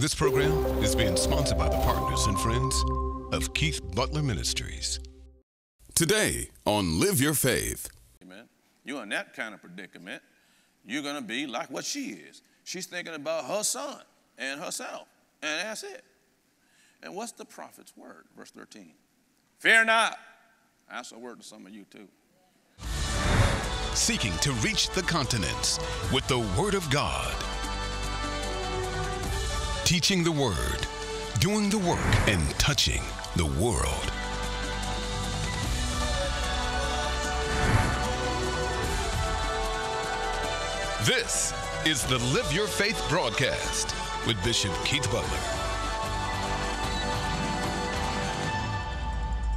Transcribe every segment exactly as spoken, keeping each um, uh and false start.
This program is being sponsored by the partners and friends of Keith Butler Ministries. Today on Live Your Faith. Amen. You're in that kind of predicament. You're going to be like what she is. She's thinking about her son and herself, and that's it. And what's the prophet's word? Verse thirteen. Fear not. That's a word to some of you too. Seeking to reach the continents with the Word of God. Teaching the Word, doing the work, and touching the world. This is the Live Your Faith broadcast with Bishop Keith Butler.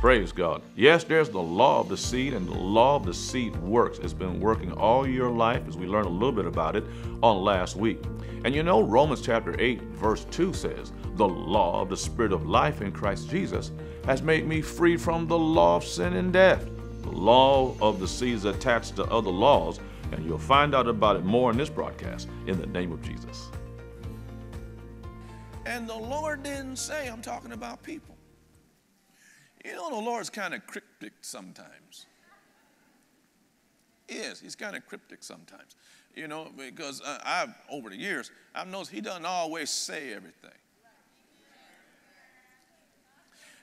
Praise God. Yes, there's the law of the seed, and the law of the seed works. It's been working all your life, as we learned a little bit about it on last week. And you know, Romans chapter eight, verse two says, the law of the Spirit of life in Christ Jesus has made me free from the law of sin and death. The law of the seed is attached to other laws, and you'll find out about it more in this broadcast, in the name of Jesus. And the Lord didn't say, I'm talking about people. You know, the Lord's kind of cryptic sometimes. He is. He's kind of cryptic sometimes. You know, because I've, over the years, I've noticed he doesn't always say everything.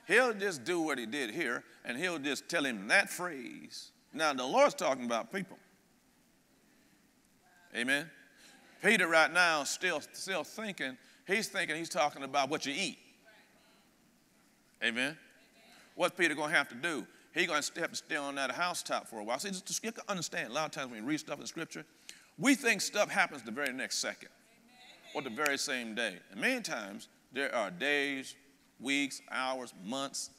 He'll just do what he did here, and he'll just tell him that phrase. Now, the Lord's talking about people. Amen? Peter right now still, still thinking, he's thinking he's talking about what you eat. Amen? What's Peter going to have to do? He's going to have to stay on that housetop for a while. See, just, just you can understand, a lot of times when you read stuff in Scripture, we think stuff happens the very next second or the very same day. And many times there are days, weeks, hours, months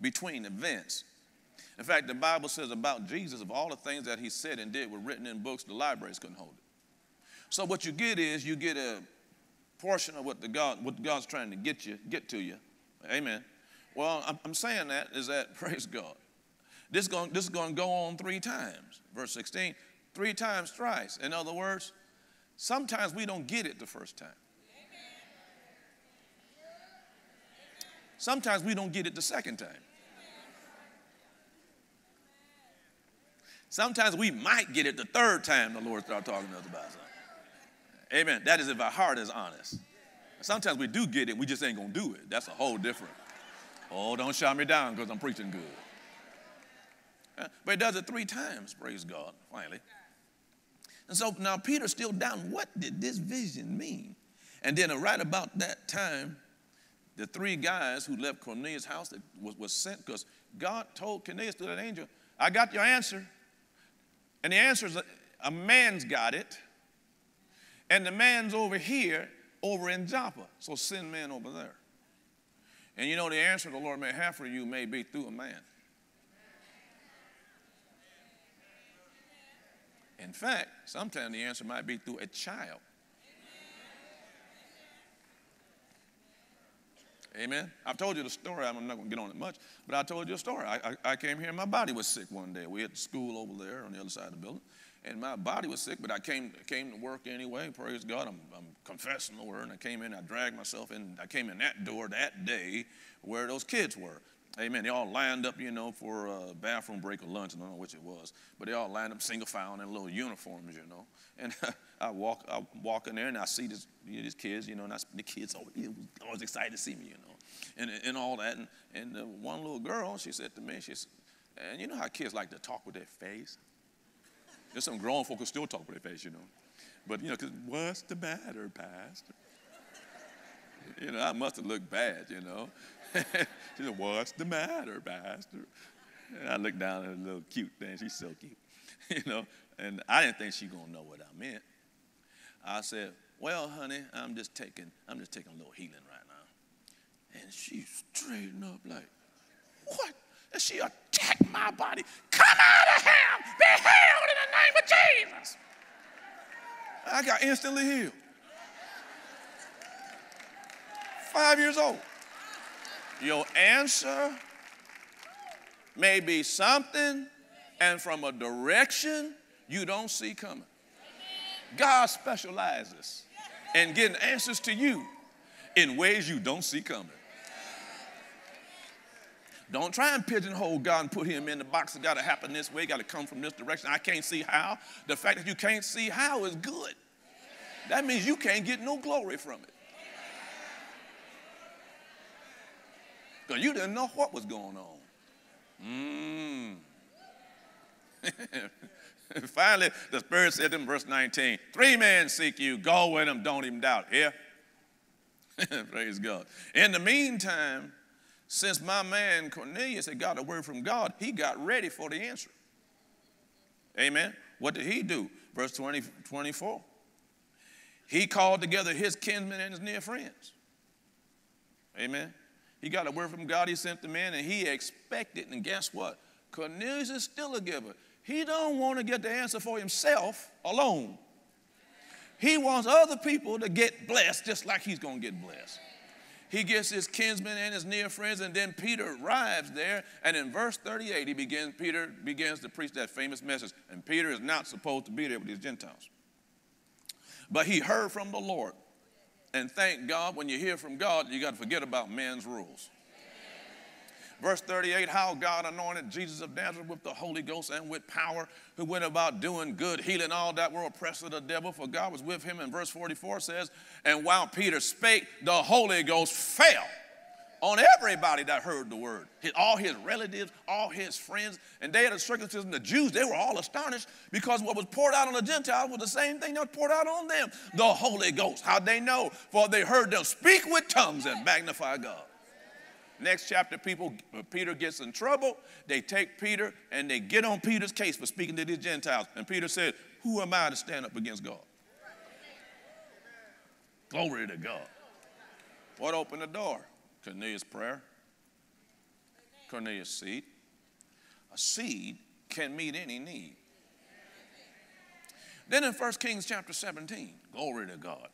between events. In fact, the Bible says about Jesus, of all the things that he said and did were written in books, the libraries couldn't hold it. So what you get is you get a portion of what, the God, what God's trying to get, you, get to you. Amen. Well, I'm, I'm saying that is that, praise God. This is going, this is going to go on three times. Verse sixteen. Three times, thrice. In other words, sometimes we don't get it the first time. Sometimes we don't get it the second time. Sometimes we might get it the third time the Lord starts talking to us about something. Amen. That is if our heart is honest. Sometimes we do get it, we just ain't going to do it. That's a whole different. Oh, don't shout me down because I'm preaching good. But he does it three times, praise God, finally. And so now Peter's still down. What did this vision mean? And then right about that time, the three guys who left Cornelius' house that was, was sent, because God told Cornelius through that angel, I got your answer. And the answer is a, a man's got it. And the man's over here, over in Joppa. So send men over there. And you know the answer the Lord may have for you may be through a man. In fact, sometimes the answer might be through a child. Amen. I've told you the story. I'm not going to get on it much, but I told you a story. I, I, I came here and my body was sick one day. We had school over there on the other side of the building, and my body was sick, but I came, came to work anyway. Praise God. I'm, I'm confessing the word, and I came in. I dragged myself in. I came in that door that day where those kids were. Amen. They all lined up, you know, for a bathroom break or lunch. I don't know which it was, but they all lined up single file in little uniforms, you know. And I walk, I walk in there and I see this, you know, these kids, you know, and I, the kids always, always excited to see me, you know, and and all that. And, and uh, one little girl, she said to me, she said, and you know how kids like to talk with their face? There's some grown folk who still talk with their face, you know. But, you know, because what's the matter, Pastor? You know, I must have looked bad, you know. She said, what's the matter, Pastor? And I looked down at her little cute thing. She's so cute. You know, and I didn't think she going to know what I meant. I said, well, honey, I'm just taking, I'm just taking a little healing right now. And she straightened up like, what? And she attacked my body. Come out of him. Be healed in the name of Jesus. I got instantly healed. Five years old. Your answer may be something and from a direction you don't see coming. God specializes in getting answers to you. in ways you don't see coming. Don't try and pigeonhole God and put him in the box. It's got to happen this way. Got to come from this direction. I can't see how. The fact that you can't see how is good. That means you can't get no glory from it. Because you didn't know what was going on. Mm. Finally, the Spirit said in verse nineteen, three men seek you. Go with them. Don't even doubt. Here. Yeah? Praise God. In the meantime, since my man Cornelius had got a word from God, he got ready for the answer. Amen. What did he do? Verse twenty, twenty-four. He called together his kinsmen and his near friends. Amen. He got a word from God. He sent the man, and he expected. And guess what? Cornelius is still a giver. He don't want to get the answer for himself alone. He wants other people to get blessed just like he's going to get blessed. He gets his kinsmen and his near friends, and then Peter arrives there, and in verse thirty-eight, he begins, Peter begins to preach that famous message, and Peter is not supposed to be there with these Gentiles. But he heard from the Lord, and thank God, when you hear from God, you got to forget about man's rules. Verse thirty-eight, how God anointed Jesus of Nazareth with the Holy Ghost and with power, who went about doing good, healing all that were oppressed of the devil, for God was with him. And verse forty-four says, and while Peter spake, the Holy Ghost fell on everybody that heard the word, his, all his relatives, all his friends. And they had a circumcision, the Jews, they were all astonished because what was poured out on the Gentiles was the same thing that was poured out on them, the Holy Ghost. How'd they know? For they heard them speak with tongues and magnify God. Next chapter, people, Peter gets in trouble. They take Peter and they get on Peter's case for speaking to these Gentiles. And Peter said, who am I to stand up against God? Glory to God. What opened the door? Cornelius' prayer. Cornelius' seed. A seed can meet any need. Then in First Kings chapter seventeen, glory to God.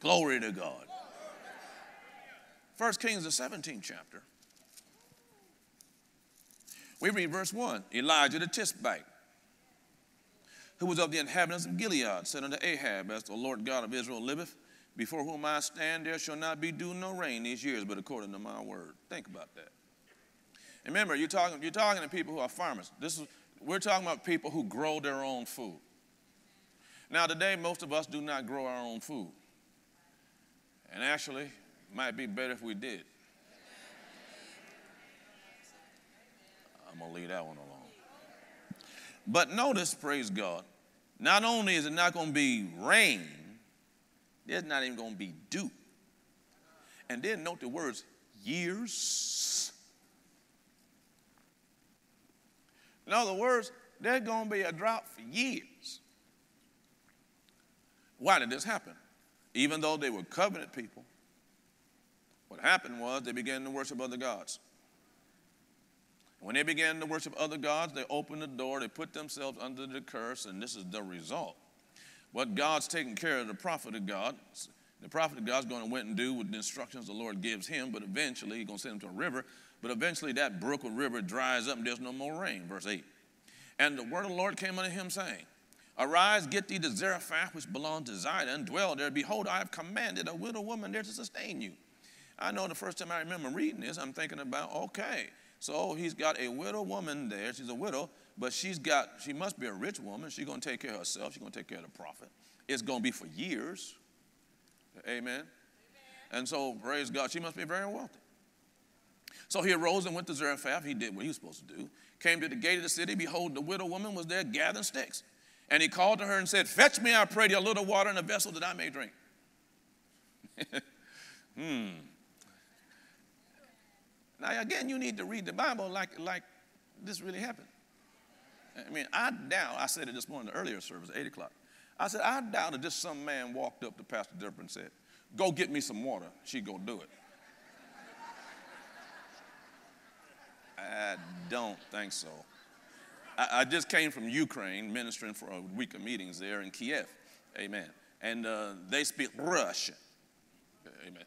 Glory to God. First Kings, the seventeenth chapter. We read verse one. Elijah the Tishbite, who was of the inhabitants of Gilead, said unto Ahab, as the Lord God of Israel liveth, before whom I stand, there shall not be dew nor rain these years, but according to my word. Think about that. And remember, you're talking, you're talking to people who are farmers. This is, we're talking about people who grow their own food. Now, today, most of us do not grow our own food. And actually, might be better if we did. I'm going to leave that one alone. But notice, praise God, not only is it not going to be rain, there's not even going to be dew. And then note the words, years. In other words, there's going to be a drought for years. Why did this happen? Even though they were covenant people, what happened was they began to worship other gods. When they began to worship other gods, they opened the door, they put themselves under the curse, and this is the result. What God's taking care of, the prophet of God, the prophet of God's going to went and do with the instructions the Lord gives him, but eventually he's going to send him to a river, but eventually that brook or river dries up and there's no more rain, verse eight. And the word of the Lord came unto him, saying, Arise, get thee to Zarephath, which belongs to Zidon, and dwell there. Behold, I have commanded a widow woman there to sustain you. I know the first time I remember reading this, I'm thinking about, okay, so he's got a widow woman there. She's a widow, but she's got, she must be a rich woman. She's going to take care of herself. She's going to take care of the prophet. It's going to be for years. Amen. Amen. And so, praise God, she must be very wealthy. So he arose and went to Zarephath. He did what he was supposed to do. Came to the gate of the city. Behold, the widow woman was there gathering sticks. And he called to her and said, Fetch me, I pray thee, a little water in a vessel that I may drink. hmm. Now, again, you need to read the Bible like, like this really happened. I mean, I doubt, I said it this morning in the earlier service, eight o'clock. I said, I doubt if just some man walked up to Pastor Deborah and said, go get me some water. She go do it. I don't think so. I, I just came from Ukraine ministering for a week of meetings there in Kiev. Amen. And uh, they speak Russian. Amen.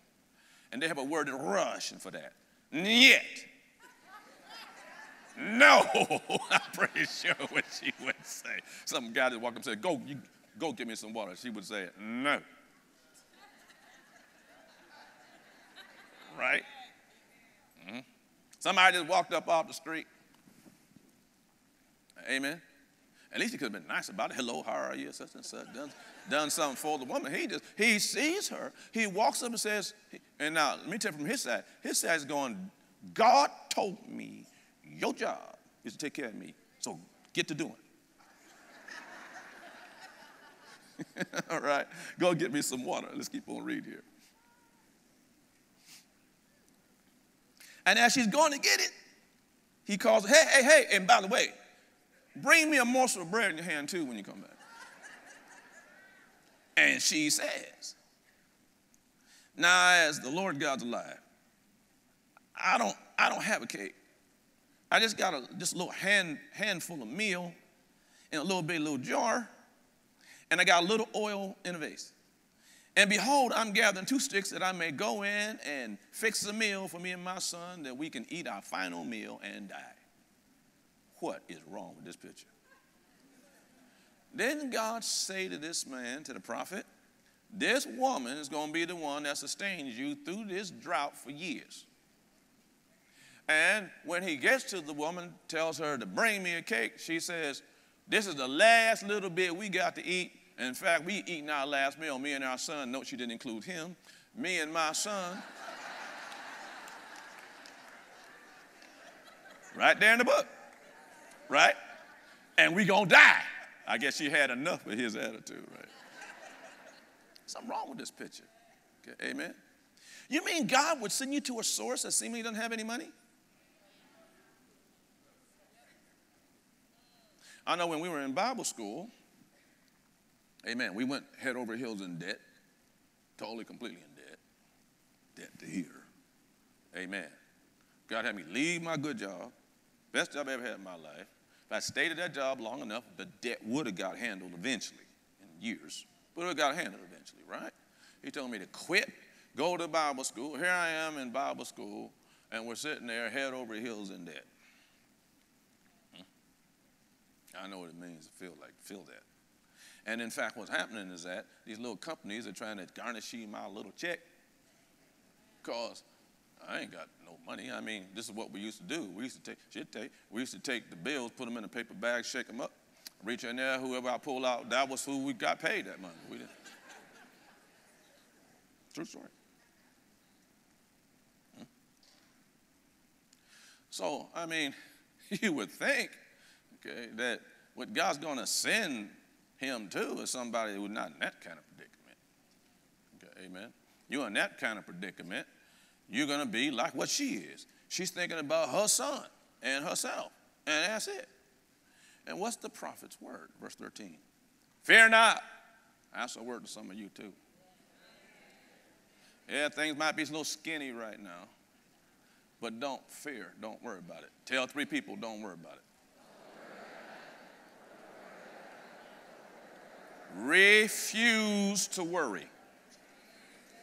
And they have a word in Russian for that. Yet, no, I'm pretty sure what she would say. Some guy that walked up and said, go, you, go get me some water. She would say, no. right? Mm-hmm. Somebody just walked up off the street. Amen. At least he could have been nice about it. Hello, how are you? Such and such. Done, done something for the woman. He just, he sees her. He walks up and says, and now let me tell you from his side. His side is going, God told me your job is to take care of me. So get to doing. All right. Go get me some water. Let's keep on reading here. And as she's going to get it, he calls, hey, hey, hey. And by the way, bring me a morsel of bread in your hand, too, when you come back. And she says, now, as the Lord God's alive, I don't, I don't have a cake. I just got a just a little hand, handful of meal in a little bit, little jar, and I got a little oil in a vase. And behold, I'm gathering two sticks that I may go in and fix a meal for me and my son that we can eat our final meal and die. What is wrong with this picture? Didn't God say to this man, to the prophet, this woman is going to be the one that sustains you through this drought for years. And when he gets to the woman, tells her to bring me a cake, she says, this is the last little bit we got to eat. In fact, we eating our last meal. Me and our son, note she didn't include him. Me and my son. Right there in the book. Right? And we gonna die. I guess she had enough with his attitude, right? Something wrong with this picture. Okay, amen. You mean God would send you to a source that seemingly doesn't have any money? I know when we were in Bible school, amen, we went head over heels in debt, totally, completely in debt, debt to here, amen. God had me leave my good job, best job I ever had in my life. If I stayed at that job long enough, the debt would have got handled eventually in years, but it would have got handled eventually, right? He told me to quit, go to Bible school. Here I am in Bible school, and we're sitting there head over heels in debt. I know what it means to feel like, feel that. And in fact, what's happening is that these little companies are trying to garnish my little check because I ain't got no money. I mean, this is what we used to do. We used to take, should take, we used to take the bills, put them in a paper bag, shake them up, reach in there, whoever I pull out, that was who we got paid that month. We didn't. True story. Hmm. So, I mean, you would think, okay, that what God's going to send him to is somebody who's not in that kind of predicament. Okay, amen. You're in that kind of predicament, you're going to be like what she is. She's thinking about her son and herself, and that's it. And what's the prophet's word? Verse thirteen. Fear not. That's a word to some of you too. Yeah, things might be a little skinny right now, but don't fear. Don't worry about it. Tell three people, don't worry about it. Refuse to worry.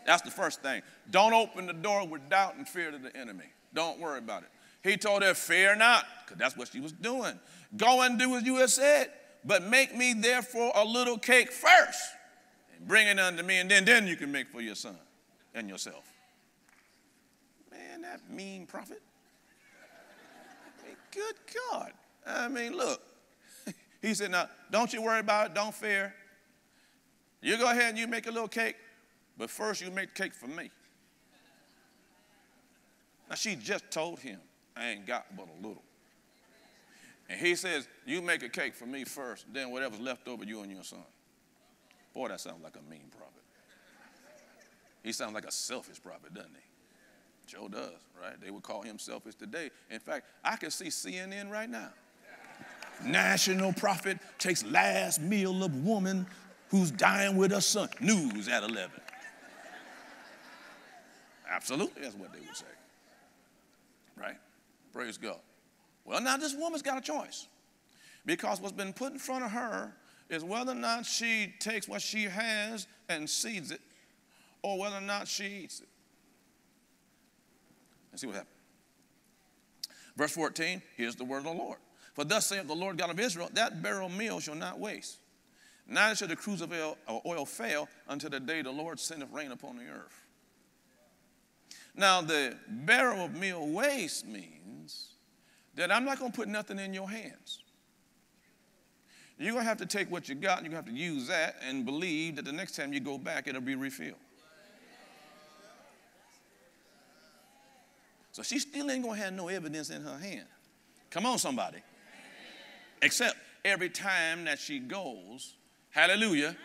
That's the first thing. Don't open the door with doubt and fear to the enemy. Don't worry about it. He told her, fear not, because that's what she was doing. Go and do as you have said, but make me therefore a little cake first, and bring it unto me, and then, then you can make for your son and yourself. Man, that mean prophet. I mean, good God. I mean, look. He said, now, don't you worry about it. Don't fear. You go ahead and you make a little cake, but first you make the cake for me. Now, she just told him, I ain't got but a little. And he says, you make a cake for me first, then whatever's left over, you and your son. Boy, that sounds like a mean prophet. He sounds like a selfish prophet, doesn't he? Joe does, right? They would call him selfish today. In fact, I can see C N N right now. National prophet takes last meal of woman who's dying with her son. News at eleven. Absolutely, that's what they would say. Right? Praise God. Well, now this woman's got a choice, because what's been put in front of her is whether or not she takes what she has and seeds it, or whether or not she eats it. Let's see what happens. Verse fourteen, here's the word of the Lord. For thus saith the Lord God of Israel, that barrel meal shall not waste, neither shall the cruse of oil fail until the day the Lord sendeth rain upon the earth. Now, the barrel of meal waste means that I'm not going to put nothing in your hands. You're going to have to take what you got, and you're going to have to use that and believe that the next time you go back, it'll be refilled. So she still ain't going to have no evidence in her hand. Come on, somebody. Except every time that she goes, hallelujah, hallelujah,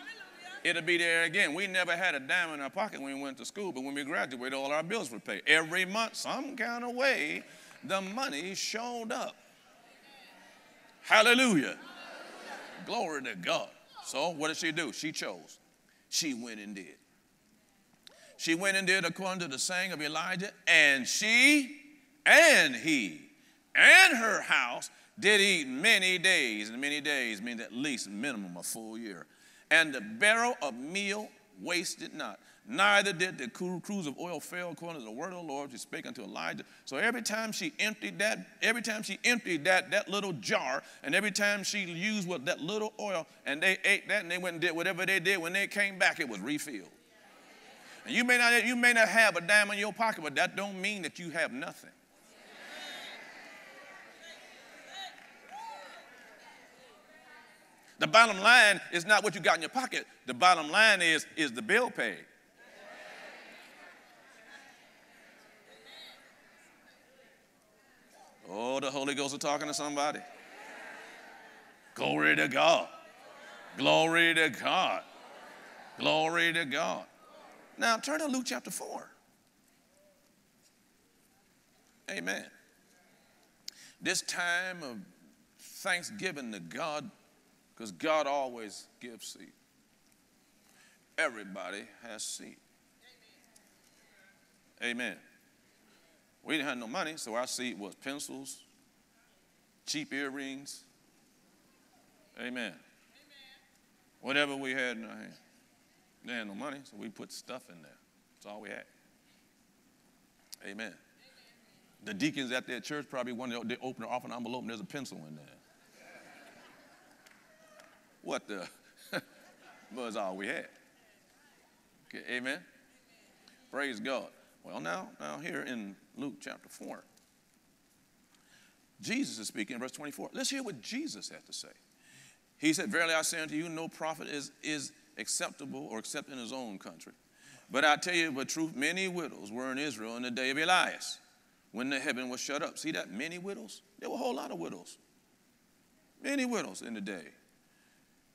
it'll be there again. We never had a dime in our pocket when we went to school, but when we graduated, all our bills were paid. Every month, some kind of way, the money showed up. Hallelujah. Hallelujah. Glory to God. So what did she do? She chose. She went and did. She went and did according to the saying of Elijah, and she and he and her house did eat many days, and many days means at least minimum a full year. And the barrel of meal wasted not. Neither did the cruse of oil fail according to the word of the Lord. She spake unto Elijah. So every time she emptied that, every time she emptied that, that little jar, and every time she used what, that little oil, and they ate that, and they went and did whatever they did, when they came back, it was refilled. And you may not, you may not have a dime in your pocket, but that don't mean that you have nothing. The bottom line is not what you got in your pocket. The bottom line is, is the bill paid? Amen. Oh, the Holy Ghost is talking to somebody. Amen. Glory to God. Glory to God. Glory to God. Now turn to Luke chapter four. Amen. This time of thanksgiving to God, because God always gives seed. Everybody has seed. Amen. Amen. We didn't have no money, so our seed was pencils, cheap earrings. Amen. Amen. Whatever we had in our hand. They had no money, so we put stuff in there. That's all we had. Amen. Amen. The deacons at their church probably wanted to open their offering envelope, and there's a pencil in there. What the? That's all we had. Okay, amen? Amen. Praise God. Well, now, now here in Luke chapter four, Jesus is speaking in verse twenty-four. Let's hear what Jesus had to say. He said, verily I say unto you, no prophet is, is acceptable or except in his own country. But I tell you the truth, many widows were in Israel in the day of Elias, when the heaven was shut up. See that? Many widows. There were a whole lot of widows. Many widows in the day.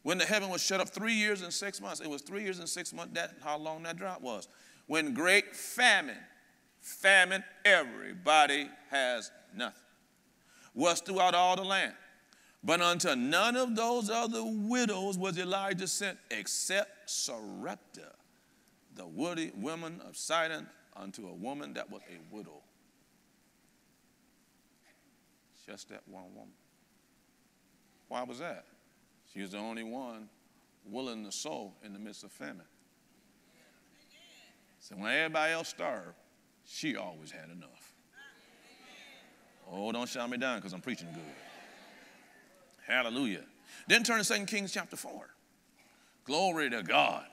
When the heaven was shut up three years and six months, it was three years and six months, that, how long that drought was. When great famine, famine, everybody has nothing, was throughout all the land. But unto none of those other widows was Elijah sent, except Sarepta, the woody woman of Zidon, unto a woman that was a widow. Just that one woman. Why was that? He was the only one willing to sow in the midst of famine. So when everybody else starved, she always had enough. Oh, don't shout me down because I'm preaching good. Hallelujah. Then turn to Second Kings chapter four. Glory to God.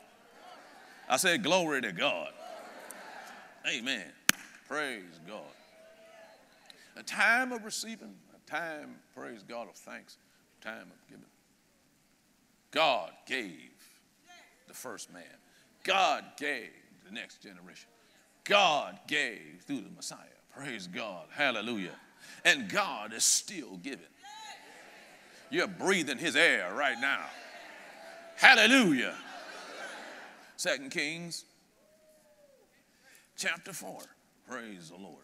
I said glory to God. Amen. Praise God. A time of receiving, a time, praise God, of thanks, a time of giving. God gave the first man. God gave the next generation. God gave through the Messiah. Praise God. Hallelujah. And God is still giving. You're breathing his air right now. Hallelujah. Second Kings chapter four. Praise the Lord.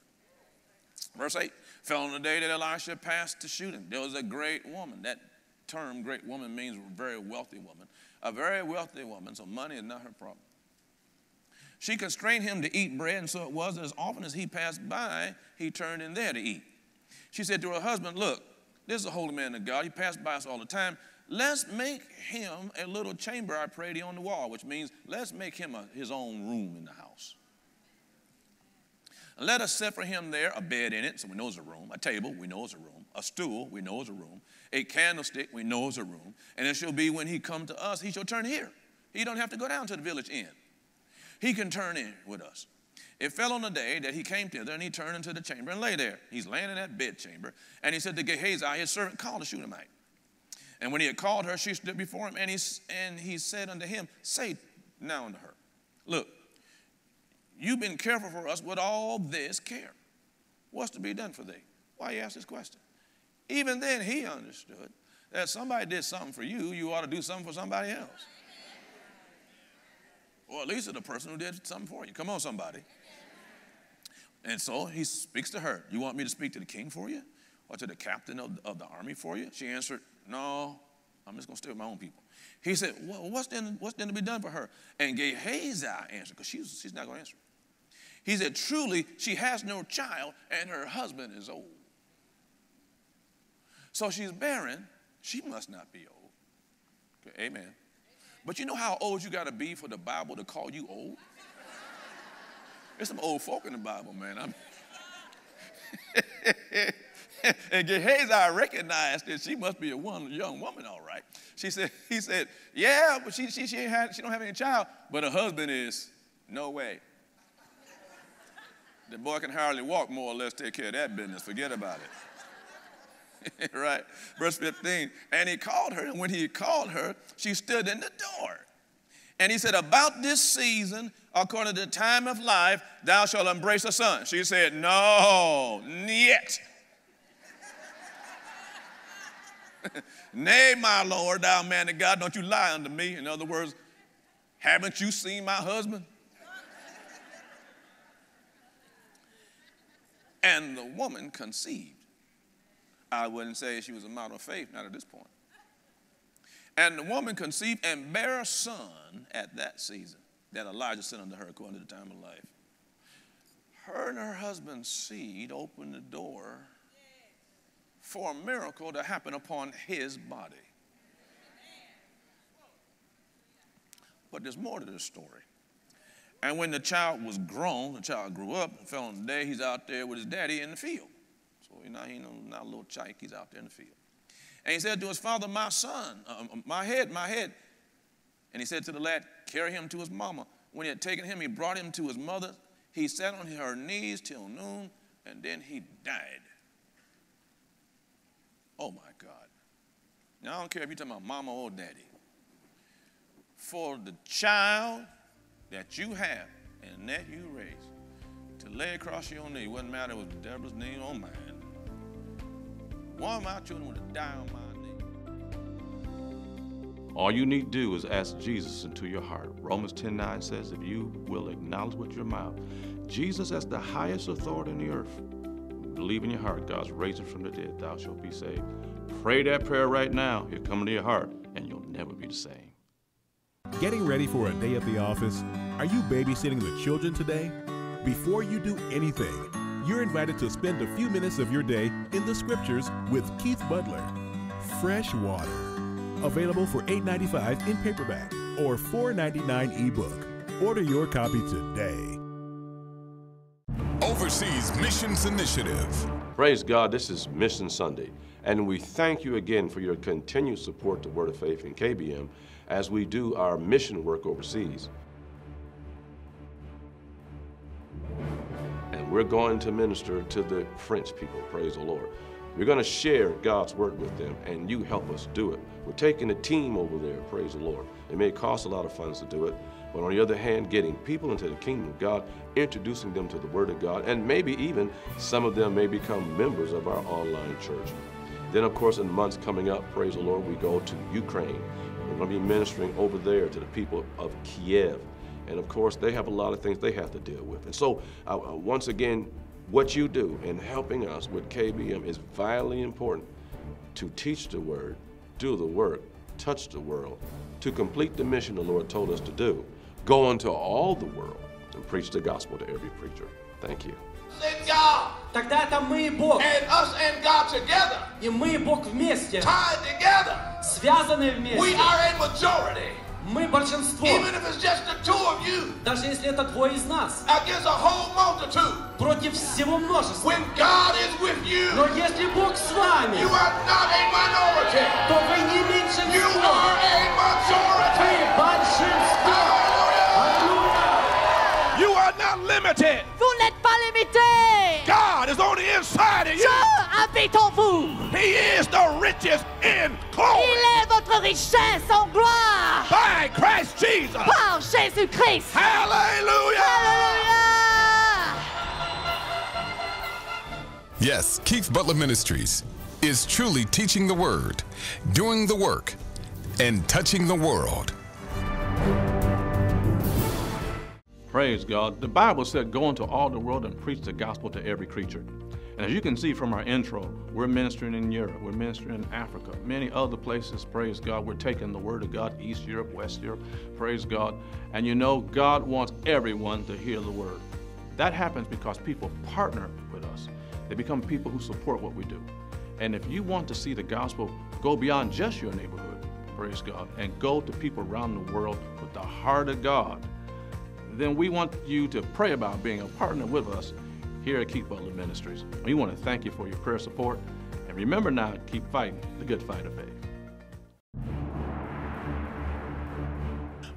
Verse eight. Fell on the day that Elisha passed to Shunammite. There was a great woman. That term great woman means very wealthy woman. A very wealthy woman, so money is not her problem. She constrained him to eat bread, and so it was that as often as he passed by, he turned in there to eat. She said to her husband, look, this is a holy man of God. He passed by us all the time. Let's make him a little chamber, I pray thee, on the wall, which means let's make him a, his own room in the house. Let us set for him there a bed in it, so we know it's a room, a table, we know it's a room, a stool, we know it's a room, a candlestick, we know it's a room, and it shall be when he come to us, he shall turn here. He don't have to go down to the village inn. He can turn in with us. It fell on the day that he came thither, and he turned into the chamber and lay there. He's laying in that bed chamber. And he said to Gehazi, his servant, called the Shunammite. And when he had called her, she stood before him, and he, and he said unto him, say now unto her, look, you've been careful for us with all this care. What's to be done for thee? Why you ask this question? Even then he understood that somebody did something for you, you ought to do something for somebody else. Or at least the person who did something for you. Come on, somebody. And so he speaks to her. You want me to speak to the king for you? Or to the captain of, of the army for you? She answered, no, I'm just going to stay with my own people. He said, well, what's then, what's then to be done for her? And Gehazi answered, because she she's not going to answer. He said, truly, she has no child, and her husband is old. So she's barren. She must not be old. Okay, amen. But you know how old you got to be for the Bible to call you old? There's some old folk in the Bible, man. I mean. And Gehazi recognized that she must be a one, young woman, all right. She said, he said, yeah, but she, she, she, ain't had, she don't have any child, but her husband is, no way. The boy can hardly walk, more or less take care of that business. Forget about it. Right, verse fifteen, and he called her, and when he called her, she stood in the door. And he said, about this season, according to the time of life, thou shalt embrace a son. She said, no, yet. Nay, my Lord, thou man of God, don't you lie unto me. In other words, haven't you seen my husband? And the woman conceived. I wouldn't say she was a model of faith, not at this point. And the woman conceived and bare a son at that season that Elijah sent unto her according to the time of life. Her and her husband's seed opened the door for a miracle to happen upon his body. But there's more to this story. And when the child was grown, the child grew up and fell on the day, he's out there with his daddy in the field. So now he's not a little chick, he's out there in the field. And he said to his father, my son, uh, my head, my head. And he said to the lad, carry him to his mama. When he had taken him, he brought him to his mother. He sat on her knees till noon, and then he died. Oh, my God. Now, I don't care if you're talking about mama or daddy. For the child that you have and that you raise, to lay across your knee, wouldn't matter if it was Deborah's knee or mine. One of my children would have died on my knee. All you need do is ask Jesus into your heart. Romans ten nine says, if you will acknowledge with your mouth Jesus as the highest authority on the earth, believe in your heart God's raised him from the dead, thou shalt be saved. Pray that prayer right now. It'll come to your heart, and you'll never be the same. Getting ready for a day at the office? Are you babysitting the children today? Before you do anything, you're invited to spend a few minutes of your day in the Scriptures with Keith Butler. Fresh Water, available for eight ninety-five in paperback or four ninety-nine ebook. Order your copy today. Overseas Missions Initiative. Praise God, this is Mission Sunday, and we thank you again for your continued support to Word of Faith and K B M as we do our mission work overseas. We're going to minister to the French people, praise the Lord. We're going to share God's word with them, and you help us do it. We're taking a team over there, praise the Lord. It may cost a lot of funds to do it, but on the other hand, getting people into the kingdom of God, introducing them to the word of God, and maybe even some of them may become members of our online church. Then, of course, in months coming up, praise the Lord, we go to Ukraine. We're going to be ministering over there to the people of Kiev. And of course, they have a lot of things they have to deal with. And so, uh, once again, what you do in helping us with K B M is vitally important to teach the word, do the work, touch the world, to complete the mission the Lord told us to do. Go into all the world and preach the gospel to every preacher. Thank you. It's God. Тогда это мы и Бог. And us and God together. И мы и Бог вместе. Tied together. Связаны вместе. We are a majority. Мы большинство. Even if it's just the two of you, даже если это двое из нас, against a whole multitude, против всего множества, when God is with you, но если Бог с вами, you are not a minority, то вы не меньшинство, you are a majority, вы большинство. Hallelujah. Hallelujah. You are not not limited. Vous n'êtes pas limité. God is on the inside of you. Dieu habite en vous. He is the richest in glory. Il est votre richesse en gloire. By Christ Jesus. Par Jésus-Christ. Hallelujah. Hallelujah. Yes, Keith Butler Ministries is truly teaching the word, doing the work, and touching the world. Praise God. The Bible said, go into all the world and preach the gospel to every creature. And as you can see from our intro, we're ministering in Europe, we're ministering in Africa, many other places, praise God. We're taking the word of God, East Europe, West Europe, praise God. And you know, God wants everyone to hear the word. That happens because people partner with us. They become people who support what we do. And if you want to see the gospel go beyond just your neighborhood, praise God, and go to people around the world with the heart of God, then we want you to pray about being a partner with us here at Keith Butler Ministries. We want to thank you for your prayer support. And remember now, keep fighting the good fight of faith.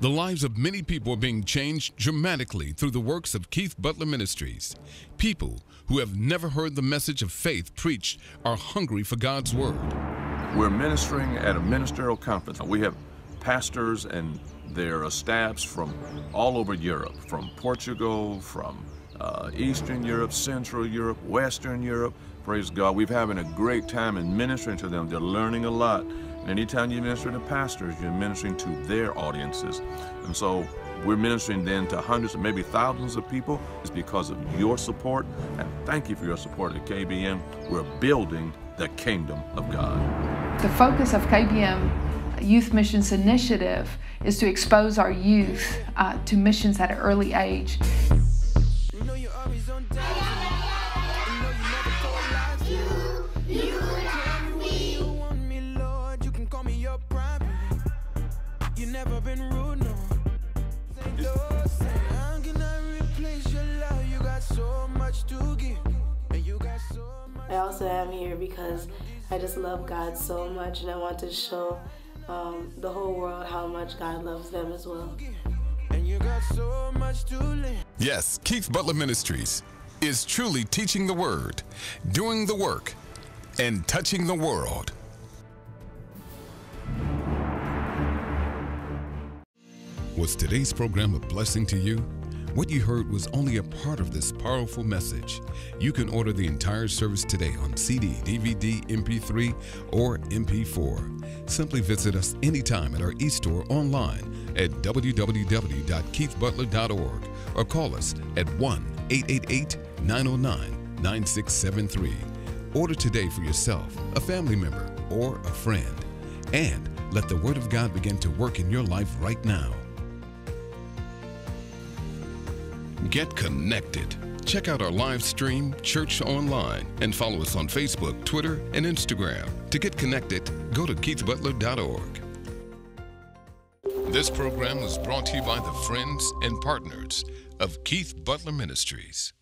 The lives of many people are being changed dramatically through the works of Keith Butler Ministries. People who have never heard the message of faith preached are hungry for God's word. We're ministering at a ministerial conference. We have pastors and their staffs from all over Europe, from Portugal, from uh, Eastern Europe, Central Europe, Western Europe. Praise God. We're having a great time in ministering to them. They're learning a lot. And anytime you minister to pastors, you're ministering to their audiences. And so we're ministering then to hundreds and maybe thousands of people. It's because of your support. And thank you for your support at K B M. We're building the kingdom of God. The focus of K B M Youth Missions Initiative is to expose our youth uh, to missions at an early age. I also am here because I just love God so much, and I want to show um, the whole world how much God loves them as well. Yes, Keith Butler Ministries is truly teaching the word, doing the work, and touching the world. Was today's program a blessing to you? What you heard was only a part of this powerful message. You can order the entire service today on C D, D V D, M P three, or M P four. Simply visit us anytime at our e-store online at w w w dot keith butler dot org or call us at one eight eight eight, nine zero nine, nine six seven three. Order today for yourself, a family member, or a friend. And let the Word of God begin to work in your life right now. Get connected. Check out our live stream, Church Online, and follow us on Facebook, Twitter, and Instagram. To get connected, go to keith butler dot org. This program was brought to you by the friends and partners of Keith Butler Ministries.